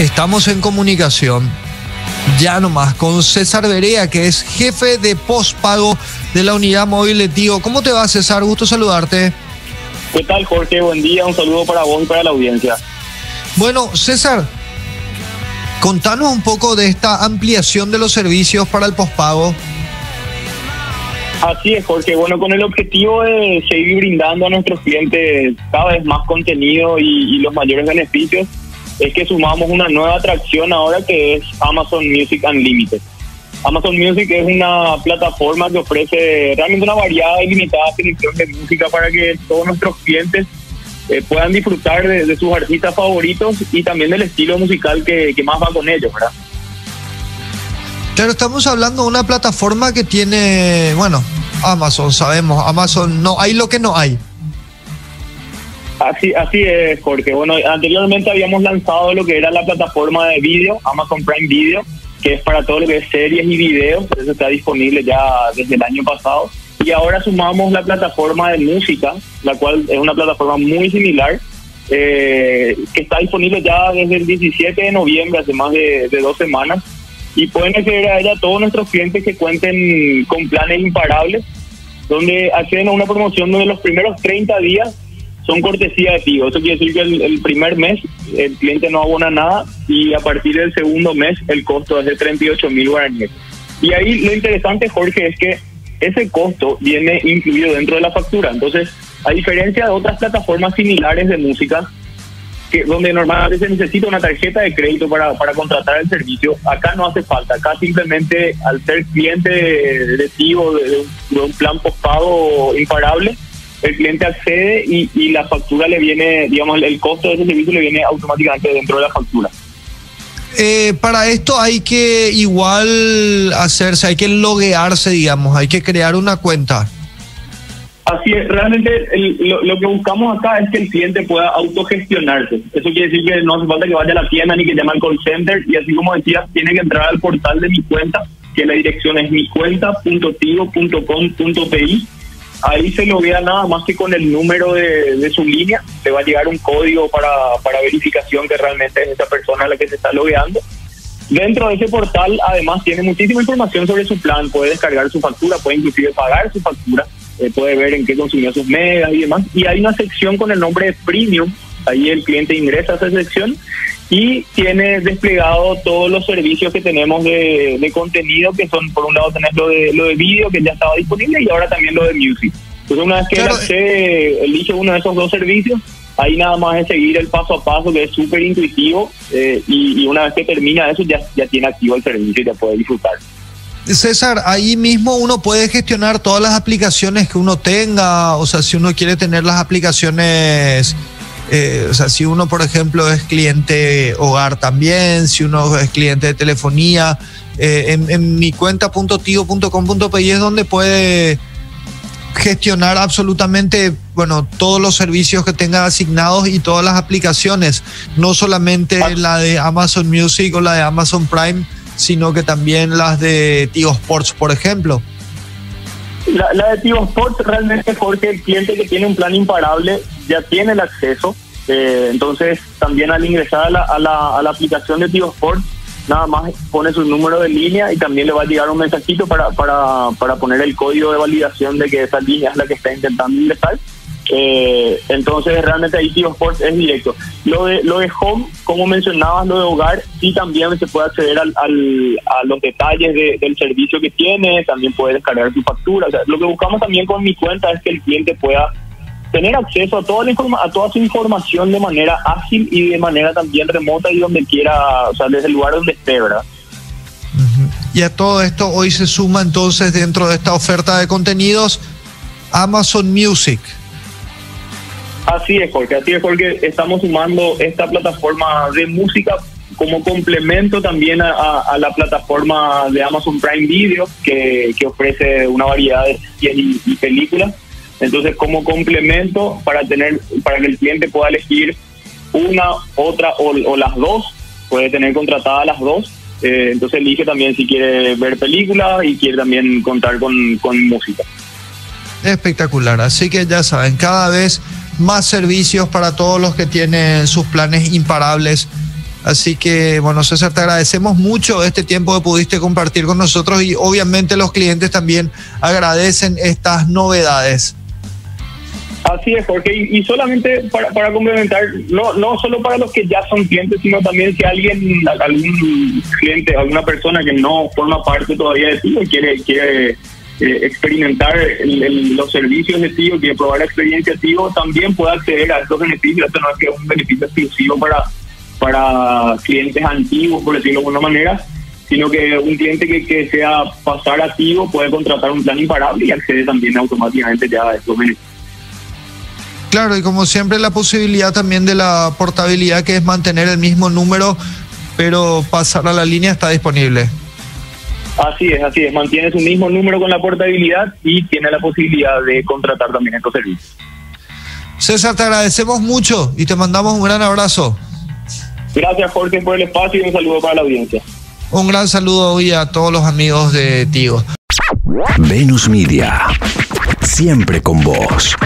Estamos en comunicación ya nomás con César Barea, que es jefe de postpago de la unidad móvil de Tigo. ¿Cómo te va, César? Gusto saludarte. ¿Qué tal, Jorge? Buen día, un saludo para vos y para la audiencia. Bueno, César, contanos un poco de esta ampliación de los servicios para el postpago. Así es, Jorge. Bueno, con el objetivo de seguir brindando a nuestros clientes cada vez más contenido y los mayores beneficios, es que sumamos una nueva atracción ahora, que es Amazon Music Unlimited. Amazon Music es una plataforma que ofrece realmente una variada y limitada selección de música para que todos nuestros clientes puedan disfrutar de sus artistas favoritos y también del estilo musical que más va con ellos, ¿verdad? Claro, estamos hablando de una plataforma que tiene, bueno, Amazon, sabemos, Amazon no hay lo que no hay. Así es, Jorge. Bueno, anteriormente habíamos lanzado lo que era la plataforma de video, Amazon Prime Video, que es para todo lo que es series y videos, por eso está disponible ya desde el año pasado. Y ahora sumamos la plataforma de música, la cual es una plataforma muy similar, que está disponible ya desde el 17 de noviembre, hace más de 2 semanas. Y pueden acceder a ella todos nuestros clientes que cuenten con planes imparables, donde acceden a una promoción donde los primeros 30 días son cortesía de Tigo. Eso quiere decir que el primer mes el cliente no abona nada y a partir del segundo mes el costo es de 38.000 guaraníes. Y ahí lo interesante, Jorge, es que ese costo viene incluido dentro de la factura. Entonces, a diferencia de otras plataformas similares de música, donde normalmente se necesita una tarjeta de crédito para contratar el servicio, acá no hace falta. Acá simplemente, al ser cliente de Tigo, de un plan postpago imparable, el cliente accede y la factura le viene, digamos, el costo de ese servicio le viene automáticamente dentro de la factura. Para esto hay que igual hacerse, hay que loguearse, digamos, hay que crear una cuenta. Así es, realmente lo que buscamos acá es que el cliente pueda autogestionarse. Eso quiere decir que no hace falta que vaya a la tienda ni que llame al call center, y así como decías, tiene que entrar al portal de Mi Cuenta, que la dirección es micuenta.tigo.com.pi. Ahí se lo vea nada más que con el número de su línea, le va a llegar un código para verificación que realmente es esa persona a la que se está logueando. Dentro de ese portal, además, tiene muchísima información sobre su plan, puede descargar su factura, puede inclusive pagar su factura, puede ver en qué consumió sus megas y demás, y hay una sección con el nombre de Premium. Ahí el cliente ingresa a esa sección y tiene desplegado todos los servicios que tenemos de contenido, que son, por un lado tenés lo de vídeo, que ya estaba disponible, y ahora también lo de music. Entonces, una vez que claro, elige uno de esos dos servicios, ahí nada más es seguir el paso a paso, que es súper intuitivo, y una vez que termina eso ya tiene activo el servicio y ya puede disfrutar. César, ahí mismo uno puede gestionar todas las aplicaciones que uno tenga. O sea, si uno quiere tener las aplicaciones, o sea, si uno, por ejemplo, es cliente hogar también, si uno es cliente de telefonía, en micuenta.tigo.com.pi es donde puede gestionar absolutamente, bueno, todos los servicios que tenga asignados y todas las aplicaciones, no solamente la de Amazon Music o la de Amazon Prime, sino que también las de Tigo Sports, por ejemplo. La de Tigo Sports, realmente, Jorge, el cliente que tiene un plan imparable ya tiene el acceso. Entonces, también al ingresar a la aplicación de Tigo Sports, nada más pone su número de línea y también le va a llegar un mensajito para poner el código de validación de que esa línea es la que está intentando ingresar. Entonces, realmente ahí Tigo Sports es directo. Lo de Home, como mencionabas, lo de Hogar, sí, también se puede acceder a los detalles del servicio que tiene, también puede descargar su factura. O sea, lo que buscamos también con Mi Cuenta es que el cliente pueda tener acceso a toda su información de manera ágil y de manera también remota, y donde quiera, o sea, desde el lugar donde esté, ¿verdad? Uh-huh. Y a todo esto hoy se suma, entonces, dentro de esta oferta de contenidos, Amazon Music. Así es, Jorge. Estamos sumando esta plataforma de música como complemento también a la plataforma de Amazon Prime Video, que ofrece una variedad de series y películas. Entonces, como complemento para que el cliente pueda elegir una, otra o las dos, puede tener contratadas las dos. Entonces, elige también si quiere ver películas y quiere también contar con música. Espectacular. Así que ya saben, cada vez más servicios para todos los que tienen sus planes imparables Así que, bueno, César, te agradecemos mucho este tiempo que pudiste compartir con nosotros y obviamente los clientes también agradecen estas novedades. Así es, Jorge, y solamente para complementar, no solo para los que ya son clientes, sino también si algún cliente, alguna persona que no forma parte todavía de Tigo quiere experimentar los servicios de Tigo, quiere probar la experiencia de Tigo, también puede acceder a estos beneficios. Esto no es que es un beneficio exclusivo para clientes antiguos, por decirlo de alguna manera, sino que un cliente que sea pasar a Tigo puede contratar un plan imparable y accede también automáticamente ya a estos beneficios. Claro, y como siempre la posibilidad también de la portabilidad, que es mantener el mismo número, pero pasar a la línea, está disponible. Así es, mantiene su mismo número con la portabilidad y tiene la posibilidad de contratar también estos servicios. César, te agradecemos mucho y te mandamos un gran abrazo. Gracias, Jorge, por el espacio y un saludo para la audiencia. Un gran saludo hoy a todos los amigos de Tigo. Venus Media, siempre con vos.